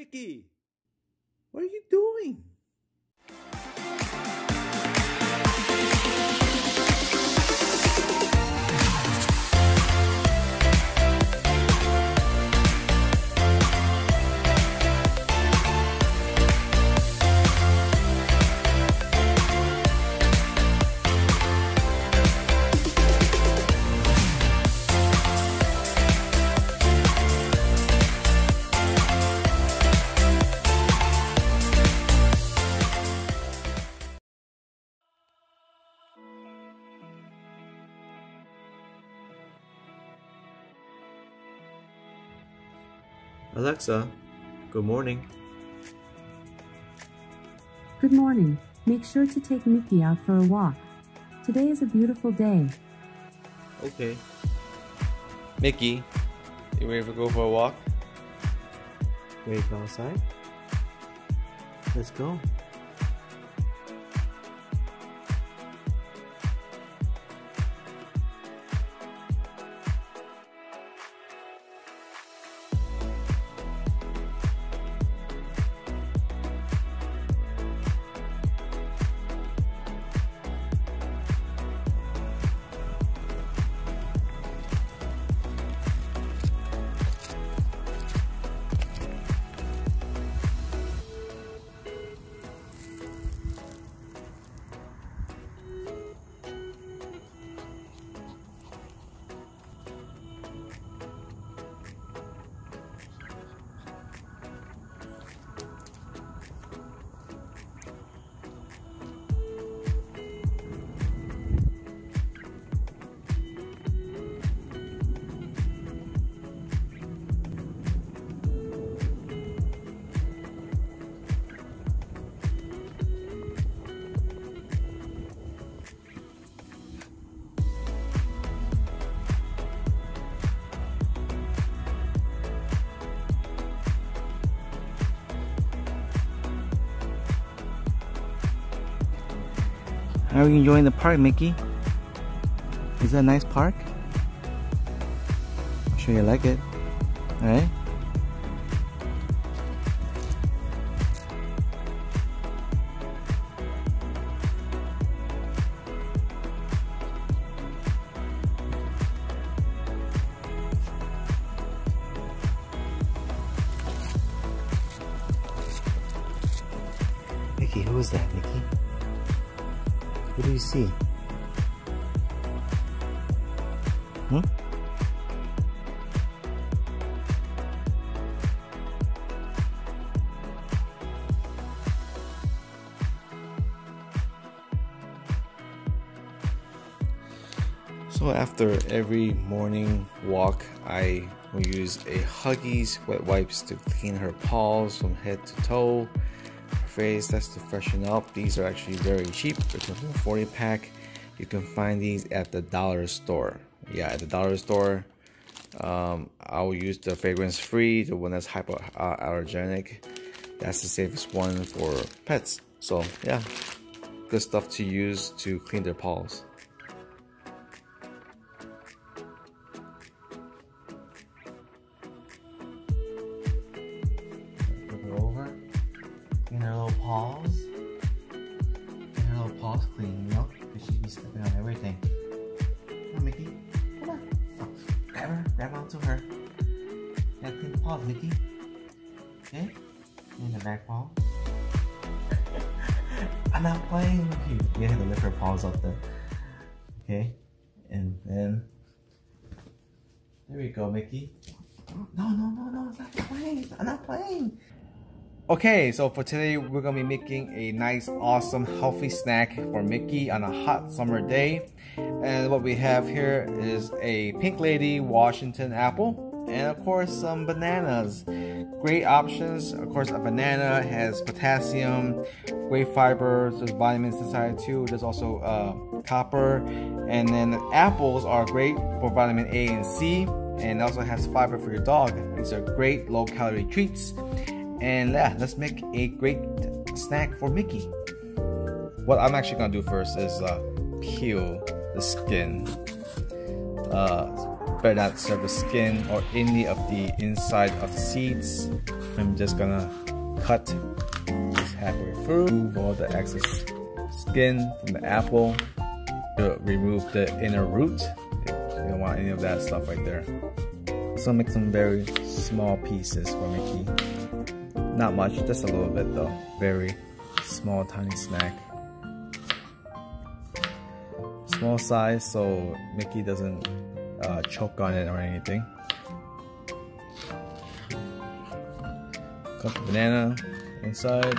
Mikki, what are you doing? Alexa, good morning. Good morning. Make sure to take Mikki out for a walk. Today is a beautiful day. Okay. Mikki, you ready to go for a walk? Ready to go outside? Let's go. How are you enjoying the park, Mikki? Is that a nice park? I'm sure you like it, alright? Mikki, who is that, Mikki? What do you see? Hmm? So after every morning walk, I will use a Huggies wet wipes to clean her paws from head to toe. Phrase that's to freshen up. These are actually very cheap. It's a 40-pack. You can find these at the dollar store. Yeah, at the dollar store. I'll use the fragrance free, the one that's hypoallergenic. That's the safest one for pets. So yeah, good stuff to use to clean their paws. Paws clean, you know, because she'd be stepping on everything. Come on, Mikki, come on. Oh, grab onto her. Gotta clean the paws, Mikki. Okay? Clean the back paw. I'm not playing with you. You have to lift her paws up there. Okay? And then. There we go, Mikki. No, it's not playing. I'm not playing. Okay, so for today, we're gonna be making a nice, awesome, healthy snack for Mikki on a hot summer day. And what we have here is a Pink Lady Washington apple, and of course, some bananas. Great options. Of course, a banana has potassium, great fibers, there's vitamins inside too. There's also copper. And then apples are great for vitamin A and C, and also has fiber for your dog. These are great low-calorie treats. And yeah, let's make a great snack for Mikki. What I'm actually gonna do first is peel the skin. spread out the skin or any of the inside of the seeds. I'm just gonna cut this halfway through, remove all the excess skin from the apple, to remove the inner root. You don't want any of that stuff right there. So make some very small pieces for Mikki. Not much, just a little bit though. Very small, tiny snack. Small size so Mikki doesn't choke on it or anything. Cut the banana inside.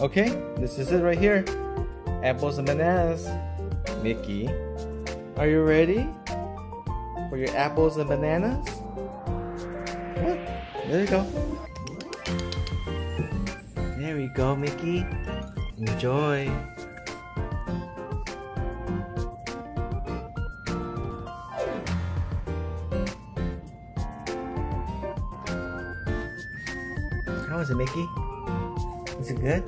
Okay, this is it right here. Apples and bananas. Mikki, are you ready for your apples and bananas? What? There you go. There you go, Mikki. Enjoy. How is it, Mikki? Is it good?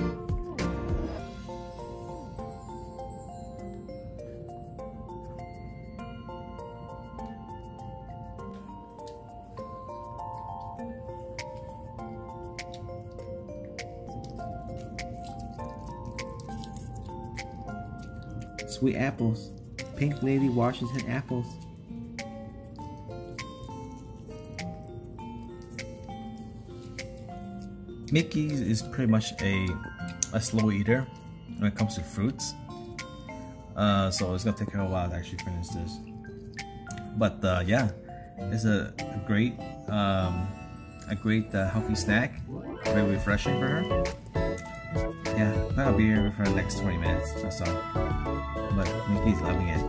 Sweet apples, Pink Lady Washington apples. Mikki is pretty much a slow eater when it comes to fruits, so it's gonna take her a while to actually finish this. But yeah, it's a great healthy snack, very refreshing for her. Yeah, that'll be here for the next 20 minutes or so. But Mikki's loving it.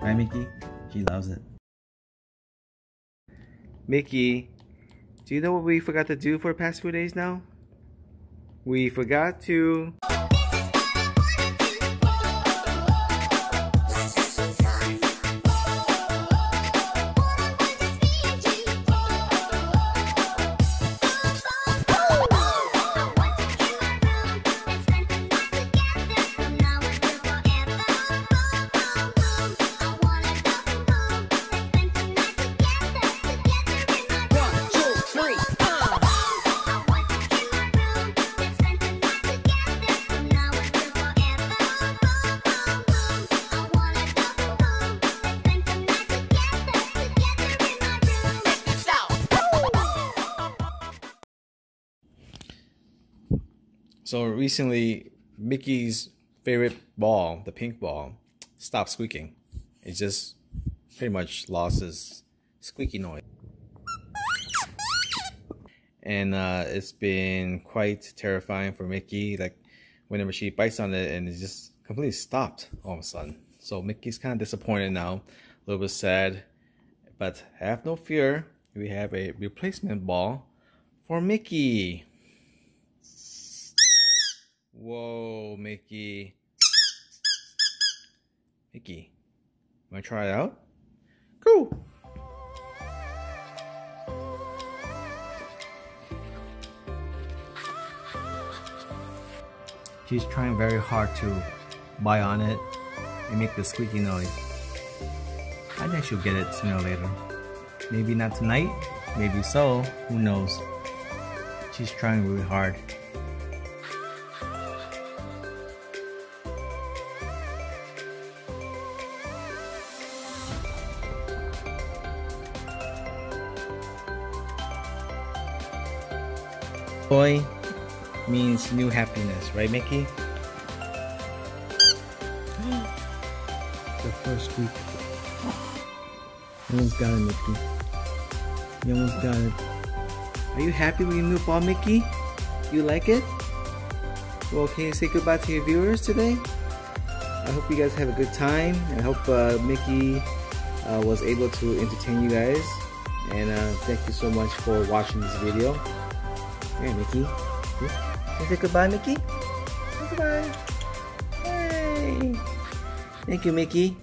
Right, Mikki? She loves it. Mikki, do you know what we forgot to do for the past few days now? We forgot to... So recently, Mikki's favorite ball, the pink ball, stopped squeaking. It just pretty much lost its squeaky noise. And it's been quite terrifying for Mikki. Like, whenever she bites on it, and it just completely stopped all of a sudden. So Mikki's kind of disappointed now, a little bit sad. But have no fear, we have a replacement ball for Mikki. Whoa, Mikki. Mikki, wanna try it out? Cool. She's trying very hard to bite on it and make the squeaky noise. I think she'll get it sooner or later. Maybe not tonight, maybe so, who knows. She's trying really hard. Joy means new happiness, right, Mikki? The first squeak. You almost got it, Mikki. You almost got it. Are you happy with your new ball, Mikki? You like it? Well, can you say goodbye to your viewers today? I hope you guys have a good time. I hope Mikki was able to entertain you guys. And thank you so much for watching this video. Hey, Mikki. Can you say goodbye, Mikki? Goodbye. Hey. Thank you, Mikki.